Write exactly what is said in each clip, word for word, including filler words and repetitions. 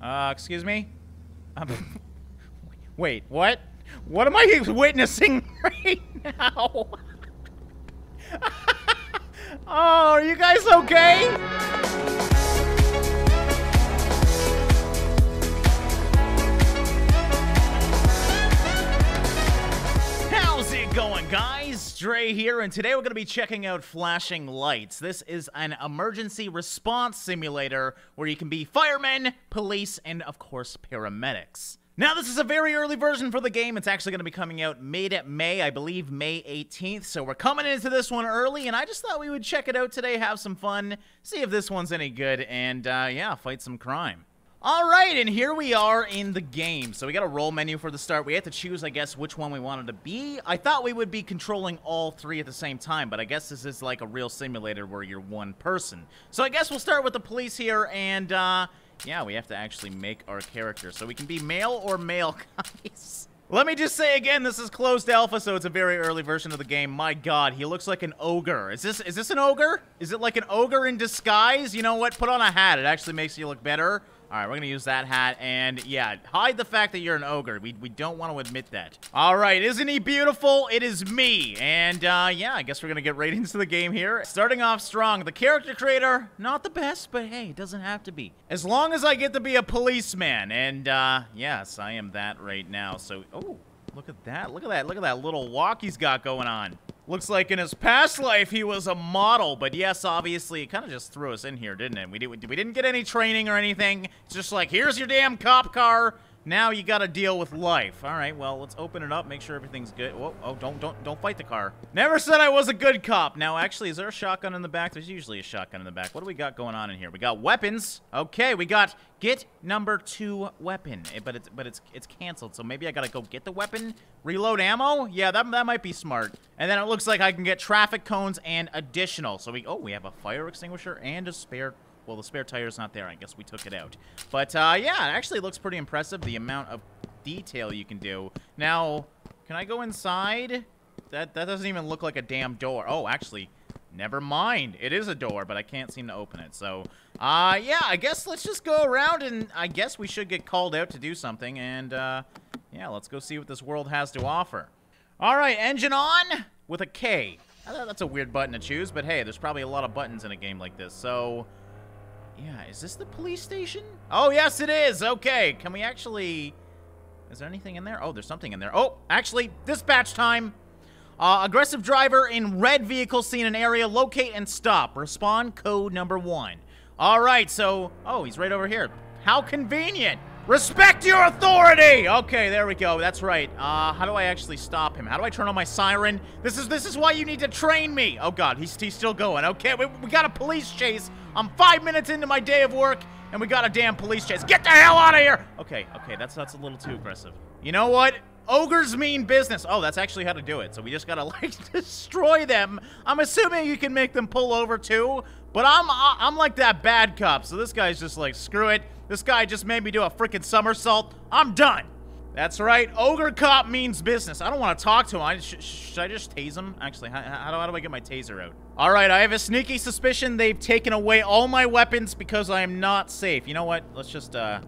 Uh, excuse me? Um, wait, what? What am I witnessing right now? Oh, are you guys okay? How's it going, guys? Dre here, and today we're gonna be checking out Flashing Lights. This is an emergency response simulator where you can be firemen, police, and of course, paramedics. Now, this is a very early version for the game. It's actually going to be coming out mid-May, I believe May eighteenth, so we're coming into this one early, and I just thought we would check it out today, have some fun, see if this one's any good, and, uh, yeah, fight some crime. Alright, and here we are in the game. So we got a role menu for the start. We had to choose, I guess, which one we wanted to be. I thought we would be controlling all three at the same time, but I guess this is like a real simulator where you're one person. So I guess we'll start with the police here, and, uh... yeah, we have to actually make our character. So we can be male or male, guys. Let me just say again, this is closed alpha, so it's a very early version of the game. My god, he looks like an ogre. Is this is this an ogre? Is it like an ogre in disguise? You know what? Put on a hat. It actually makes you look better. All right, we're going to use that hat. And yeah, hide the fact that you're an ogre. We, we don't want to admit that. All right, isn't he beautiful? It is me. And uh, yeah, I guess we're going to get right into the game here. Starting off strong. The character creator, not the best, but hey, it doesn't have to be. As long as I get to be a policeman. And uh, yes, I am that right now. So, oh, look at that. Look at that. Look at that little walk he's got going on. Looks like in his past life he was a model, but yes, obviously, it kind of just threw us in here, didn't it? We, did, we didn't get any training or anything. It's just like, here's your damn cop car. Now you gotta deal with life. All right, well, let's open it up, make sure everything's good. Whoa, oh, don't, don't, don't fight the car. Never said I was a good cop. Now, actually, is there a shotgun in the back? There's usually a shotgun in the back. What do we got going on in here? We got weapons. Okay, we got get number two weapon, but it's but it's it's canceled, so maybe I gotta go get the weapon, reload ammo. Yeah, that, that might be smart. And then it looks like I can get traffic cones and additional. So we oh we have a fire extinguisher and a spare. Well, the spare tire's not there. I guess we took it out. But uh, yeah, it actually looks pretty impressive. The amount of detail you can do. Now, can I go inside? That that doesn't even look like a damn door. Oh, actually. Never mind. It is a door, but I can't seem to open it. So, uh, yeah, I guess let's just go around, and I guess we should get called out to do something. And, uh, yeah, let's go see what this world has to offer. All right, engine on with a K. I thought that's a weird button to choose, but hey, there's probably a lot of buttons in a game like this. So, yeah, is this the police station? Oh, yes, it is. Okay, can we actually... Is there anything in there? Oh, there's something in there. Oh, actually, dispatch time. Uh, aggressive driver in red vehicle seen in area. Locate and stop. Respond code number one. All right, so... Oh, he's right over here. How convenient. Respect your authority. Okay, there we go. That's right. Uh, how do I actually stop him? How do I turn on my siren? This is this is why you need to train me. Oh, God, he's, he's still going. Okay, we, we got a police chase. I'm five minutes into my day of work, and we got a damn police chase. Get the hell out of here. Okay, okay, that's, that's a little too aggressive. You know what? Ogres mean business. Oh, that's actually how to do it. So we just gotta, like, destroy them. I'm assuming you can make them pull over, too. But I'm, I'm like that bad cop. So this guy's just like, screw it. This guy just made me do a freaking somersault. I'm done. That's right. Ogre cop means business. I don't want to talk to him. I, sh should I just tase him? Actually, how, how, do, how do I get my taser out? All right, I have a sneaky suspicion they've taken away all my weapons because I am not safe. You know what? Let's just, uh...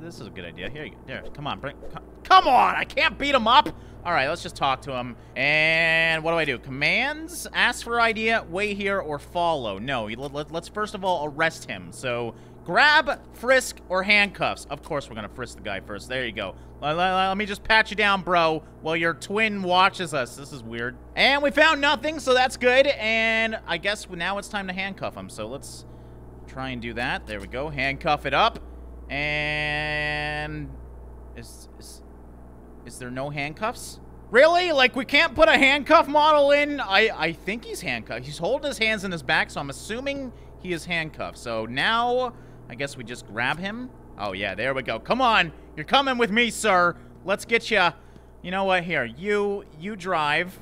This is a good idea. Here you go. There. Come on. Bring, come, come on. I can't beat him up. All right. Let's just talk to him. And what do I do? Commands? Ask for idea. Wait here or follow. No. Let, let's first of all arrest him. So grab, frisk, or handcuffs. Of course, we're going to frisk the guy first. There you go. Let, let, let me just pat you down, bro, while your twin watches us. This is weird. And we found nothing, so that's good. And I guess now it's time to handcuff him. So let's try and do that. There we go. Handcuff it up. And is, is is there no handcuffs? Really? Like, we can't put a handcuff model in? I, I think he's handcuffed. He's holding his hands in his back, so I'm assuming he is handcuffed. So now, I guess we just grab him. Oh, yeah, there we go. Come on. You're coming with me, sir. Let's get you. You know what? Here, you, you drive.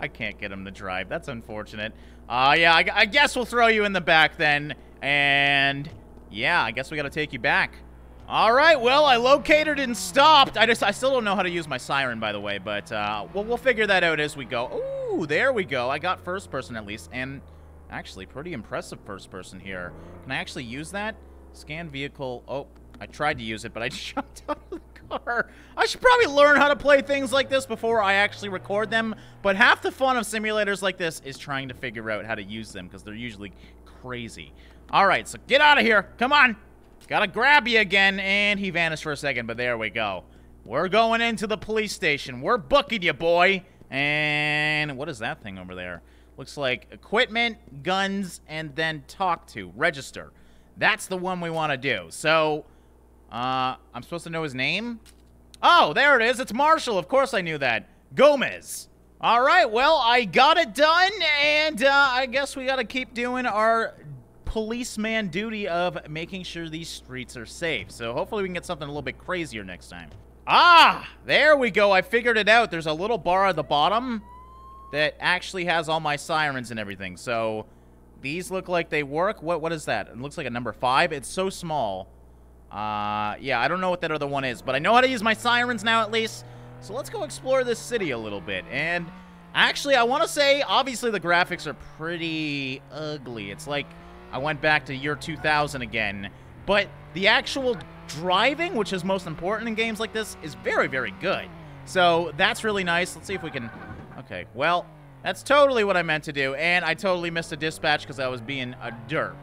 I can't get him to drive. That's unfortunate. Uh, yeah, I, I guess we'll throw you in the back then. And... yeah, I guess we gotta take you back. All right, well, I located and stopped. I just, I still don't know how to use my siren, by the way, but uh, we'll, we'll figure that out as we go. Ooh, there we go. I got first person at least, and actually pretty impressive first person here. Can I actually use that? Scan vehicle. Oh, I tried to use it, but I jumped out of the car. I should probably learn how to play things like this before I actually record them. But half the fun of simulators like this is trying to figure out how to use them, because they're usually crazy. All right, so get out of here. Come on. Gotta grab you again. And he vanished for a second, but there we go. We're going into the police station. We're booking you, boy. And what is that thing over there? Looks like equipment, guns, and then talk to. Register. That's the one we want to do. So... Uh, I'm supposed to know his name? Oh, there it is. It's Marshall. Of course I knew that. Gomez. All right, well, I got it done, and uh, I guess we got to keep doing our policeman duty of making sure these streets are safe. So hopefully we can get something a little bit crazier next time. Ah, there we go. I figured it out. There's a little bar at the bottom that actually has all my sirens and everything. So these look like they work. What? What is that? It looks like a number five. It's so small. Uh, yeah, I don't know what that other one is, but I know how to use my sirens now at least. So let's go explore this city a little bit. And actually, I want to say, obviously the graphics are pretty ugly. It's like I went back to year two thousand again. But the actual driving, which is most important in games like this, is very, very good. So that's really nice. Let's see if we can... Okay, well, that's totally what I meant to do. And I totally missed a dispatch because I was being a derp.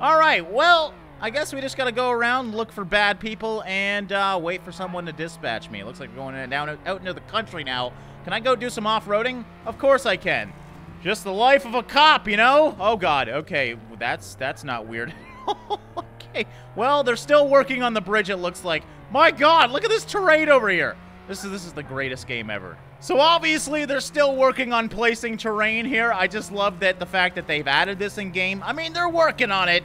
All right, well... I guess we just gotta go around, look for bad people, and uh, wait for someone to dispatch me. Looks like we're going in, down out into the country now. Can I go do some off-roading? Of course I can. Just the life of a cop, you know? Oh God. Okay, that's that's not weird. Okay. Well, they're still working on the bridge. It looks like. My God, look at this terrain over here. This is this is the greatest game ever. So obviously they're still working on placing terrain here. I just love that the fact that they've added this in game. I mean, they're working on it.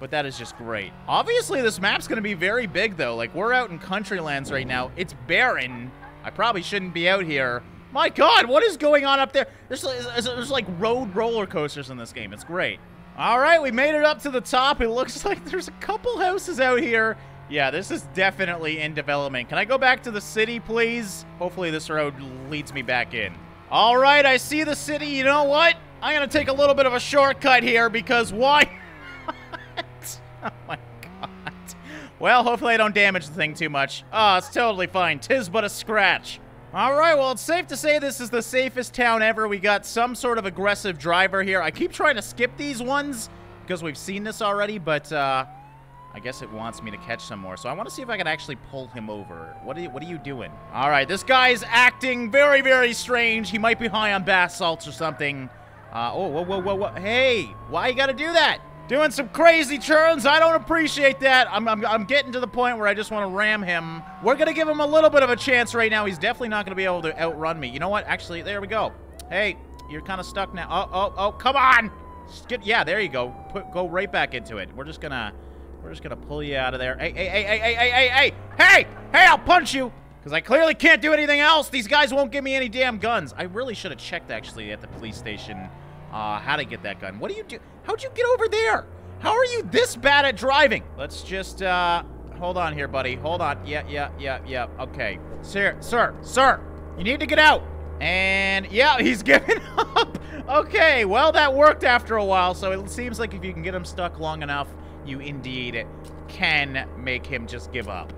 But that is just great. Obviously, this map's going to be very big, though. Like, we're out in country lands right now. It's barren. I probably shouldn't be out here. My God, what is going on up there? There's, there's, there's like, road roller coasters in this game. It's great. All right, we made it up to the top. It looks like there's a couple houses out here. Yeah, this is definitely in development. Can I go back to the city, please? Hopefully, this road leads me back in. All right, I see the city. You know what? I'm going to take a little bit of a shortcut here because why... Oh my God. Well, hopefully I don't damage the thing too much. Ah, oh, it's totally fine. Tis but a scratch. All right, well, it's safe to say this is the safest town ever. We got some sort of aggressive driver here. I keep trying to skip these ones because we've seen this already, but uh, I guess it wants me to catch some more. So I want to see if I can actually pull him over. What are you, what are you doing? All right, this guy's acting very, very strange. He might be high on bath salts or something. Uh, oh, whoa, whoa, whoa, whoa. Hey, why you gotta do that? Doing some crazy turns. I don't appreciate that. I'm, I'm, I'm getting to the point where I just want to ram him. We're going to give him a little bit of a chance right now. He's definitely not going to be able to outrun me. You know what? Actually, there we go. Hey, you're kind of stuck now. Oh, oh, oh, come on. Get, yeah, there you go. Put, go right back into it. We're just going to, we're just going to pull you out of there. Hey, hey, hey, hey, hey, hey, hey, hey, hey, hey, I'll punch you because I clearly can't do anything else. These guys won't give me any damn guns. I really should have checked actually at the police station. Uh, how to get that gun. What do you do? How'd you get over there? How are you this bad at driving? Let's just, uh, hold on here, buddy. Hold on. Yeah, yeah, yeah, yeah. Okay. Sir, sir, sir, you need to get out. And, yeah, he's giving up. Okay, well, that worked after a while, so it seems like if you can get him stuck long enough, you indeed can make him just give up.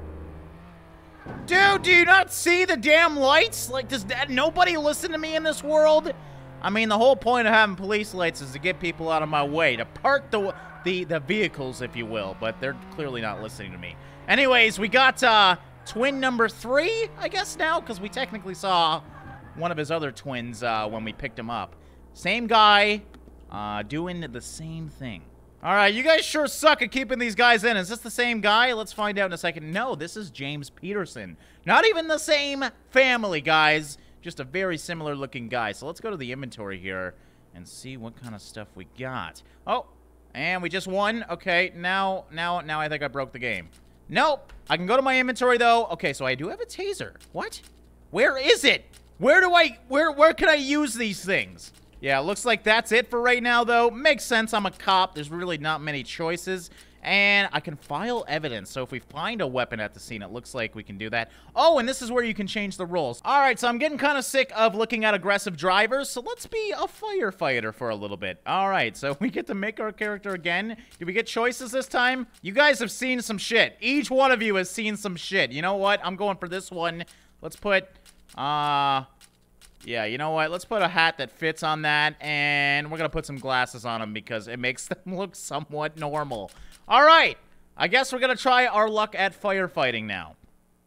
Dude, do you not see the damn lights? Like, does that, nobody listen to me in this world? I mean, the whole point of having police lights is to get people out of my way, to park the the, the vehicles, if you will, but they're clearly not listening to me. Anyways, we got uh, twin number three, I guess now, because we technically saw one of his other twins uh, when we picked him up. Same guy, uh, doing the same thing. All right, you guys sure suck at keeping these guys in. Is this the same guy? Let's find out in a second. No, this is James Peterson. Not even the same family, guys. Just a very similar looking guy. So let's go to the inventory here and see what kind of stuff we got. Oh, and we just won. Okay, now, now, now I think I broke the game. Nope. I can go to my inventory though. Okay, so I do have a taser. What? Where is it? Where do I, where, where can I use these things? Yeah, it looks like that's it for right now though. Makes sense. I'm a cop. There's really not many choices. And I can file evidence. So if we find a weapon at the scene, it looks like we can do that. Oh, and this is where you can change the rules. All right, so I'm getting kind of sick of looking at aggressive drivers. So let's be a firefighter for a little bit. All right, so we get to make our character again. Do we get choices this time? You guys have seen some shit. Each one of you has seen some shit. You know what? I'm going for this one. Let's put... Uh... Yeah, you know what? Let's put a hat that fits on that, and we're going to put some glasses on them because it makes them look somewhat normal. All right. I guess we're going to try our luck at firefighting now.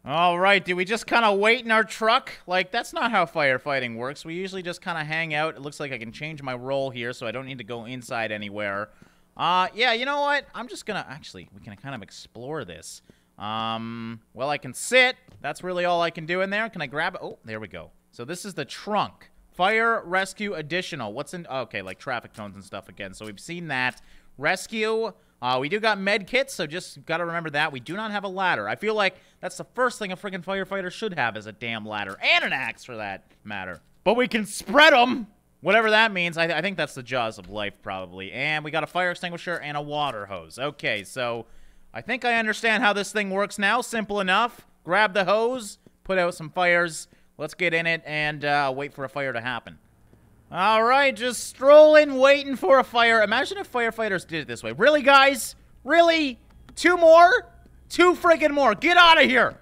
All right. Do we just kind of wait in our truck? Like, that's not how firefighting works. We usually just kind of hang out. It looks like I can change my role here, so I don't need to go inside anywhere. Uh, yeah, you know what? I'm just going to... Actually, we can kind of explore this. Um, well, I can sit. That's really all I can do in there. Can I grab it? Oh, there we go. So this is the trunk. Fire, rescue, additional. What's in... Okay, like traffic cones and stuff again. So we've seen that. Rescue. Uh, we do got med kits, so just got to remember that. We do not have a ladder. I feel like that's the first thing a friggin' firefighter should have is a damn ladder. And an axe, for that matter. But we can spread them! Whatever that means. I, th I think that's the jaws of life, probably. And we got a fire extinguisher and a water hose. Okay, so I think I understand how this thing works now. Simple enough. Grab the hose. Put out some fires. Let's get in it and uh, wait for a fire to happen. All right, just strolling, waiting for a fire. Imagine if firefighters did it this way. Really, guys? Really? Two more? Two friggin' more. Get out of here.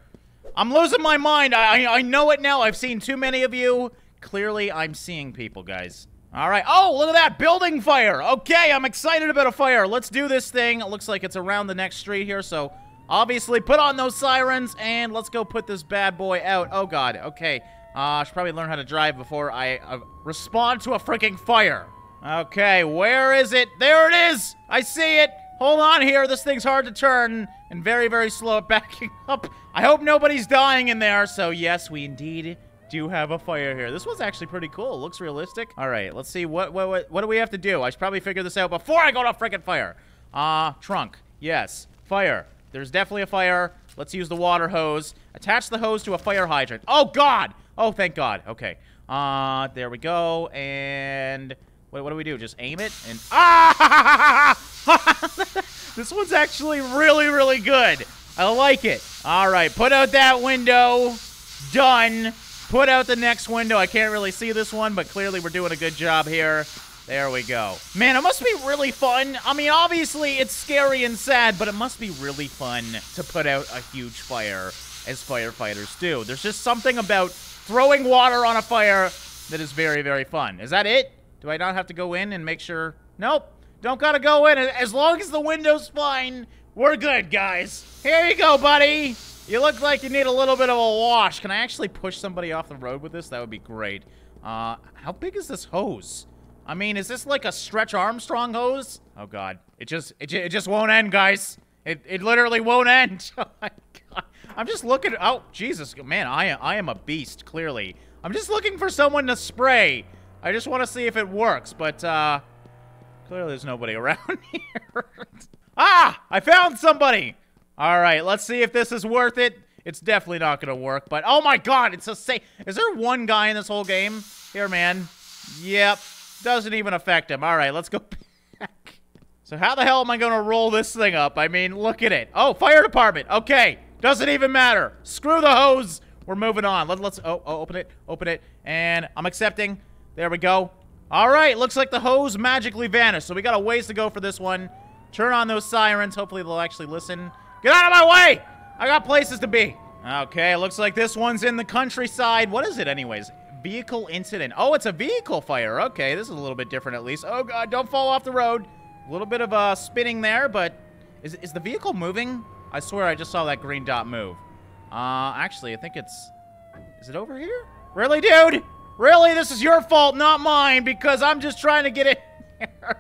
I'm losing my mind. I, I, I know it now. I've seen too many of you. Clearly, I'm seeing people, guys. All right. Oh, look at that. Building fire. Okay, I'm excited about a fire. Let's do this thing. It looks like it's around the next street here, so... Obviously, put on those sirens, and let's go put this bad boy out. Oh, God. Okay. I uh, should probably learn how to drive before I uh, respond to a freaking fire. Okay, where is it? There it is! I see it! Hold on here. This thing's hard to turn, and very, very slow at backing up. I hope nobody's dying in there. So, yes, we indeed do have a fire here. This was actually pretty cool. It looks realistic. All right, let's see. What, what, what, what do we have to do? I should probably figure this out before I go to a freaking fire. Uh, trunk. Yes. Fire. There's definitely a fire. Let's use the water hose. Attach the hose to a fire hydrant. Oh, God! Oh, thank God. Okay. Uh, there we go. And... Wait, what do we do? Just aim it and... Ah! This one's actually really, really good. I like it. All right. Put out that window. Done. Put out the next window. I can't really see this one, but clearly we're doing a good job here. There we go. Man, it must be really fun. I mean, obviously, it's scary and sad, but it must be really fun to put out a huge fire, as firefighters do. There's just something about throwing water on a fire that is very, very fun. Is that it? Do I not have to go in and make sure? Nope. Don't gotta go in. As long as the window's fine, we're good, guys. Here you go, buddy. You look like you need a little bit of a wash. Can I actually push somebody off the road with this? That would be great. Uh, how big is this hose? I mean, is this like a Stretch Armstrong hose? Oh, God. It just it, it just won't end, guys. It, it literally won't end. Oh, my God. I'm just looking. Oh, Jesus. Man, I, I am a beast, clearly. I'm just looking for someone to spray. I just want to see if it works, but uh, clearly there's nobody around here. Ah! I found somebody! All right, let's see if this is worth it. It's definitely not going to work, but oh, my God. It's a safe. Is there one guy in this whole game? Here, man. Yep. Doesn't even affect him. All right, let's go back. So how the hell am I going to roll this thing up? I mean, look at it. Oh, fire department. Okay. Doesn't even matter. Screw the hose. We're moving on. Let, let's... Oh, oh, open it. Open it. And I'm accepting. There we go. All right. Looks like the hose magically vanished. So we got a ways to go for this one. Turn on those sirens. Hopefully they'll actually listen. Get out of my way. I got places to be. Okay. Looks like this one's in the countryside. What is it anyways? Vehicle incident. Oh, it's a vehicle fire. Okay, this is a little bit different at least. Oh, God, don't fall off the road. A little bit of uh, spinning there, but is, is the vehicle moving? I swear I just saw that green dot move. Uh, actually, I think it's... Is it over here? Really, dude? Really? This is your fault, not mine, because I'm just trying to get in here.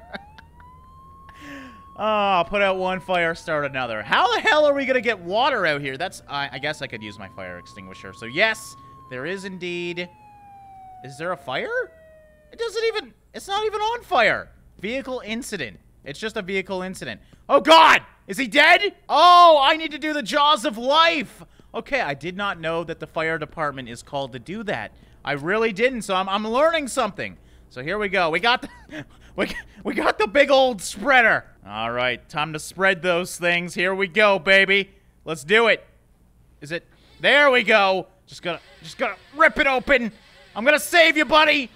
Oh, put out one fire, start another. How the hell are we going to get water out here? That's... I, I guess I could use my fire extinguisher. So, yes, there is indeed... Is there a fire? It doesn't even... It's not even on fire. Vehicle incident. It's just a vehicle incident. Oh, God! Is he dead? Oh, I need to do the jaws of life. Okay, I did not know that the fire department is called to do that. I really didn't, so I'm, I'm learning something. So here we go. We got the... we, we got the big old spreader. All right, time to spread those things. Here we go, baby. Let's do it. Is it? There we go. Just gonna, just gonna rip it open. I'm gonna save you, buddy.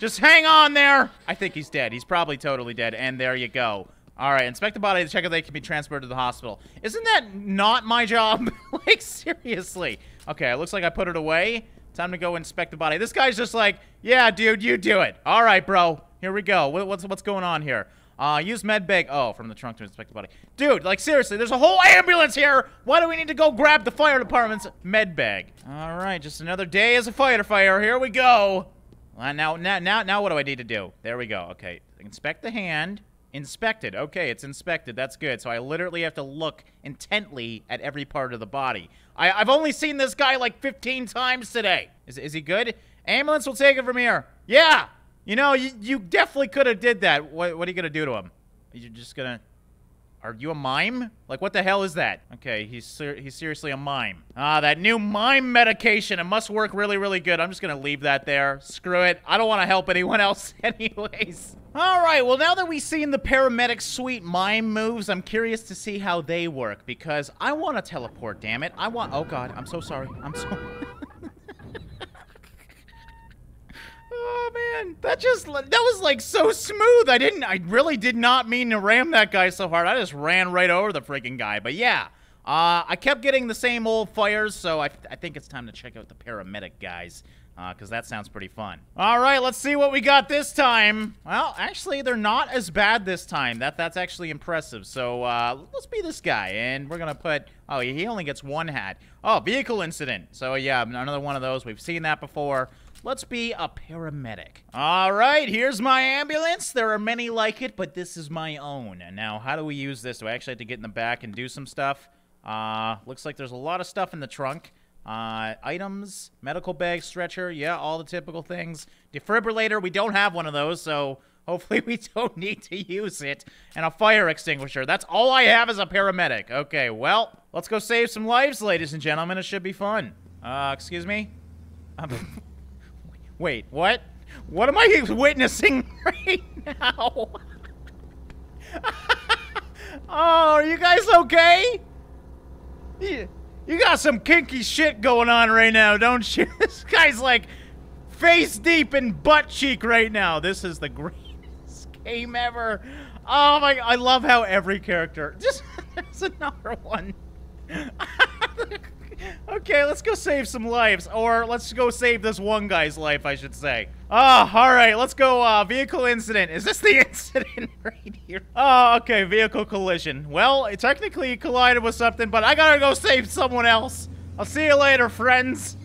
Just hang on there. I think he's dead. He's probably totally dead. And there you go. All right, inspect the body to check if they can be transported to the hospital. Isn't that not my job? Like, seriously. Okay, it looks like I put it away. Time to go inspect the body. This guy's just like, yeah, dude, you do it. All right, bro. Here we go. What's, what's going on here? Uh, use med bag. Oh, from the trunk to inspect the body. Dude, like, seriously, there's a whole ambulance here. Why do we need to go grab the fire department's med bag? All right, just another day as a firefighter. Here we go. Uh, now, now, now, now what do I need to do? There we go. Okay, inspect the hand. Inspected. Okay, it's inspected. That's good. So I literally have to look intently at every part of the body. I, I've only seen this guy like fifteen times today. Is, is he good? Ambulance will take it from here. Yeah. You know, you, you definitely could have did that. What, what are you going to do to him? You're just going to... Are you a mime? Like, what the hell is that? Okay, he's ser he's seriously a mime. Ah, that new mime medication. It must work really, really good. I'm just gonna leave that there. Screw it. I don't want to help anyone else anyways. All right, well, now that we've seen the paramedic suite mime moves, I'm curious to see how they work because I want to teleport, damn it. I want... Oh, God, I'm so sorry. I'm so... Oh, man, that just, that was like so smooth. I didn't, I really did not mean to ram that guy so hard. I just ran right over the freaking guy. But yeah, uh, I kept getting the same old fires. So I, I think it's time to check out the paramedic guys because uh, that sounds pretty fun. All right, let's see what we got this time. Well, actually, they're not as bad this time. That That's actually impressive. So uh, let's be this guy. And we're going to put, oh, he only gets one hat. Oh, vehicle incident. So yeah, another one of those. We've seen that before. Let's be a paramedic. All right, here's my ambulance. There are many like it, but this is my own. Now, how do we use this? Do I actually have to get in the back and do some stuff? Uh, looks like there's a lot of stuff in the trunk. Uh, items, medical bag, stretcher. Yeah, all the typical things. Defibrillator. We don't have one of those, so hopefully we don't need to use it. And a fire extinguisher. That's all I have as a paramedic. Okay, well, let's go save some lives, ladies and gentlemen. It should be fun. Uh, excuse me? Um... Wait, what? What am I witnessing right now? Oh, are you guys okay? You, you got some kinky shit going on right now, don't you? This guy's like face deep in butt cheek right now. This is the greatest game ever. Oh my, I love how every character, just, there's another one. Okay, let's go save some lives, or let's go save this one guy's life, I should say. Oh, all right, let's go, uh, vehicle incident. Is this the incident right here? Oh, okay, vehicle collision. Well, it technically collided with something, but I gotta go save someone else. I'll see you later, friends.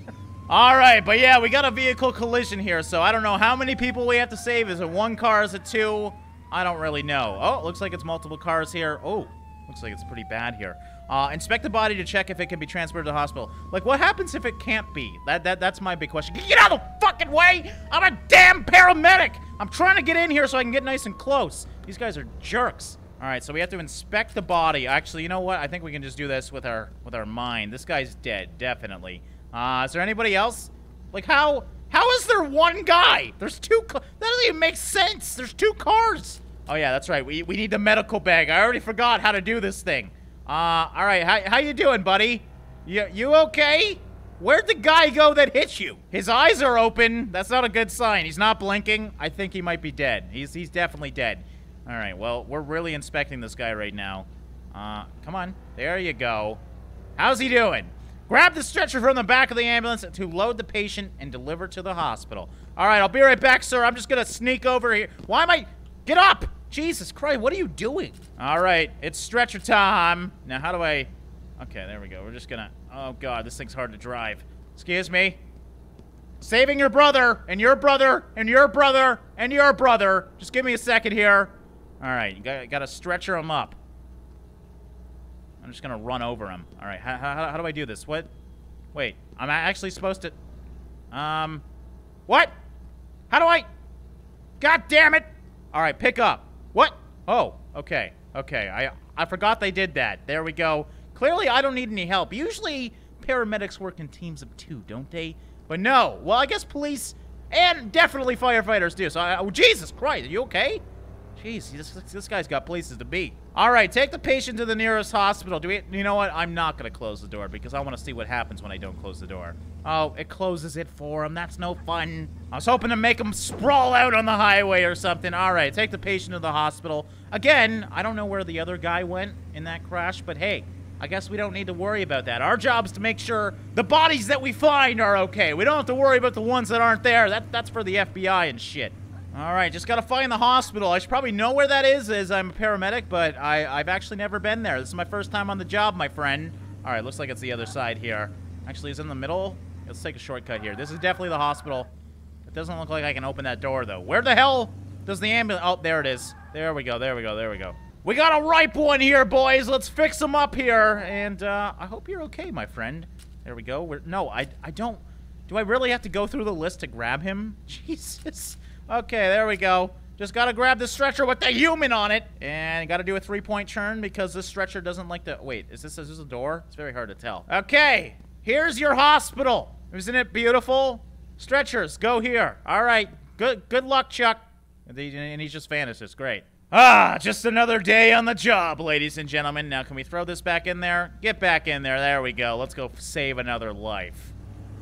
All right, but yeah, we got a vehicle collision here, so I don't know how many people we have to save. Is it one car? Is it two? I don't really know. Oh, looks like it's multiple cars here. Oh, looks like it's pretty bad here. Uh, inspect the body to check if it can be transported to the hospital. Like, what happens if it can't be? That, that That's my big question. Get out of the fucking way! I'm a damn paramedic! I'm trying to get in here so I can get nice and close. These guys are jerks. All right, so we have to inspect the body. Actually, you know what? I think we can just do this with our with our mind. This guy's dead, definitely. Uh, is there anybody else? Like, how how is there one guy? There's two cars. That doesn't even make sense. There's two cars. Oh, yeah, that's right. We, we need the medical bag. I already forgot how to do this thing. Uh, all right, how, how you doing, buddy? You, you okay? Where'd the guy go that hit you? His eyes are open. That's not a good sign. He's not blinking. I think he might be dead. He's, he's definitely dead. All right, well, we're really inspecting this guy right now. Uh, come on. There you go. How's he doing? Grab the stretcher from the back of the ambulance to load the patient and deliver to the hospital. All right, I'll be right back, sir. I'm just going to sneak over here. Why am I... Get up! Jesus Christ, what are you doing? All right, it's stretcher time. Now, how do I... Okay, there we go. We're just gonna... Oh, God, this thing's hard to drive. Excuse me. Saving your brother, and your brother, and your brother, and your brother. Just give me a second here. All right, you gotta, gotta stretcher him up. I'm just gonna run over him. All right, how, how, how do I do this? What? Wait, I'm actually supposed to... Um... What? How do I... God damn it! All right, pick up. What? Oh, okay. Okay, I I forgot they did that. There we go. Clearly, I don't need any help. Usually, paramedics work in teams of two, don't they? But no. Well, I guess police and definitely firefighters do. So, I, oh, Jesus Christ, are you okay? Jeez, this, this guy's got places to be. All right, take the patient to the nearest hospital. Do we? You know what? I'm not going to close the door because I want to see what happens when I don't close the door. Oh, it closes it for him. That's no fun. I was hoping to make him sprawl out on the highway or something. All right, take the patient to the hospital. Again, I don't know where the other guy went in that crash, but hey, I guess we don't need to worry about that. Our job is to make sure the bodies that we find are okay. We don't have to worry about the ones that aren't there. That, that's for the F B I and shit. All right, just got to find the hospital. I should probably know where that is as I'm a paramedic, but I, I've actually never been there. This is my first time on the job, my friend. All right, looks like it's the other side here. Actually, it's in the middle. Let's take a shortcut here. This is definitely the hospital. It doesn't look like I can open that door, though. Where the hell does the ambulance... Oh, there it is. There we go, there we go, there we go. We got a ripe one here, boys. Let's fix him up here. And uh, I hope you're okay, my friend. There we go. We're, no, I, I don't. Do I really have to go through the list to grab him? Jesus. Okay, there we go. Just got to grab the stretcher with the human on it. And got to do a three-point turn because this stretcher doesn't like to. Wait, is this, is this a door? It's very hard to tell. Okay, here's your hospital. Isn't it beautiful? Stretchers, go here. All right. Good, good luck, Chuck. And he, and he just vanishes. Great. Ah, just another day on the job, ladies and gentlemen. Now, can we throw this back in there? Get back in there. There we go. Let's go save another life.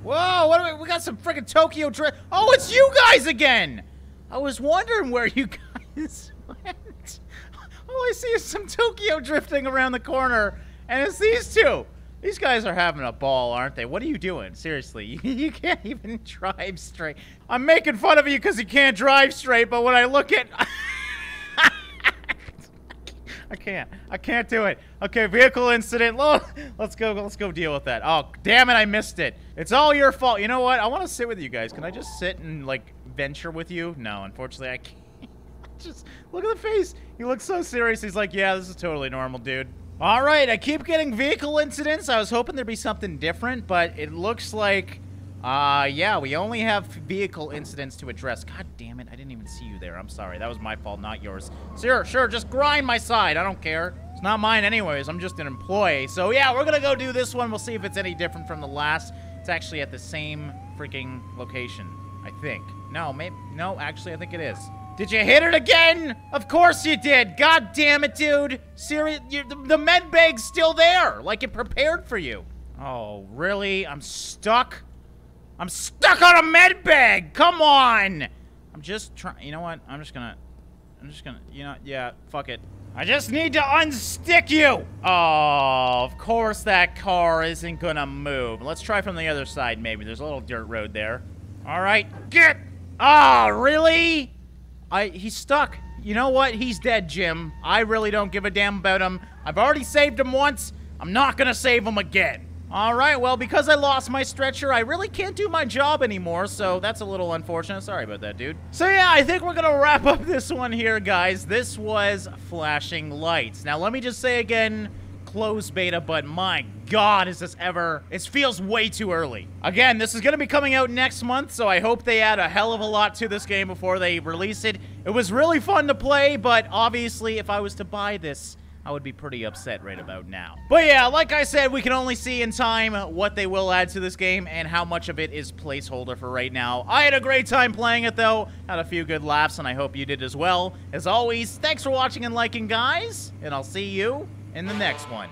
Whoa, what are we? We got some freaking Tokyo Drift. Oh, it's you guys again. I was wondering where you guys went. All I see is some Tokyo drifting around the corner, and it's these two. These guys are having a ball, aren't they? What are you doing? Seriously, you can't even drive straight. I'm making fun of you because you can't drive straight, but when I look at... I can't. I can't do it. Okay, vehicle incident. Let's go. Let's go deal with that. Oh, damn it. I missed it. It's all your fault. You know what? I want to sit with you guys. Can I just sit and, like, venture with you? No, unfortunately, I can't. Just look at the face. He looks so serious. He's like, yeah, this is totally normal, dude. All right. I keep getting vehicle incidents. I was hoping there'd be something different, but it looks like, uh, yeah, we only have vehicle incidents to address. God damn it. I didn't even see you there. I'm sorry. That was my fault, not yours. Sure, sure. Just grind my side. I don't care. It's not mine anyways. I'm just an employee. So, yeah, we're going to go do this one. We'll see if it's any different from the last. It's actually at the same freaking location, I think. No, maybe. No, actually, I think it is. Did you hit it again? Of course you did. God damn it, dude. Serious. You're, the, the med bag's still there. Like it prepared for you. Oh, really? I'm stuck. I'm stuck on a med bag. Come on. I'm just trying. You know what? I'm just gonna. I'm just gonna. You know. Yeah. Fuck it. I just need to unstick you. Oh, of course that car isn't gonna move. Let's try from the other side. Maybe there's a little dirt road there. All right. Get. Oh, really? I. He's stuck. You know what? He's dead, Jim. I really don't give a damn about him. I've already saved him once. I'm not gonna save him again. All right, well, because I lost my stretcher, I really can't do my job anymore, so that's a little unfortunate. Sorry about that, dude. So, yeah, I think we're going to wrap up this one here, guys. This was Flashing Lights. Now, let me just say again, closed beta, but my God, is this ever... It feels way too early. Again, this is going to be coming out next month, so I hope they add a hell of a lot to this game before they release it. It was really fun to play, but obviously, if I was to buy this... I would be pretty upset right about now. But yeah, like I said, we can only see in time what they will add to this game and how much of it is placeholder for right now. I had a great time playing it though, had a few good laughs, and I hope you did as well. As always, thanks for watching and liking, guys, and I'll see you in the next one.